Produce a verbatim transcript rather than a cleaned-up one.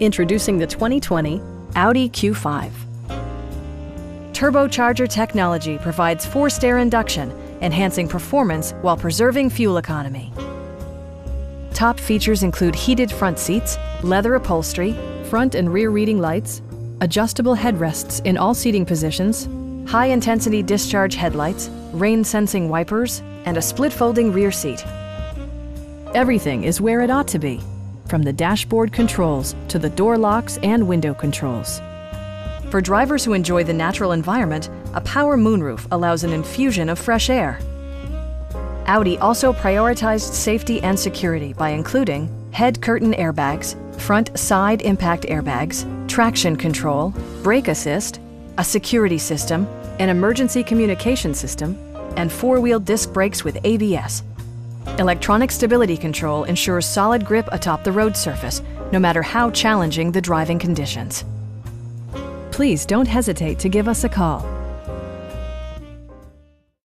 Introducing the twenty twenty Audi Q five. Turbocharger technology provides forced air induction, enhancing performance while preserving fuel economy. Top features include heated front seats, leather upholstery, front and rear reading lights, adjustable headrests in all seating positions, high-intensity discharge headlights, rain-sensing wipers, and a split-folding rear seat. Everything is where it ought to be, from the dashboard controls to the door locks and window controls. For drivers who enjoy the natural environment, a power moonroof allows an infusion of fresh air. Audi also prioritized safety and security by including head curtain airbags, front side impact airbags, traction control, brake assist, a security system, an emergency communication system, and four-wheel disc brakes with A B S. Electronic stability control ensures solid grip atop the road surface, no matter how challenging the driving conditions. Please don't hesitate to give us a call.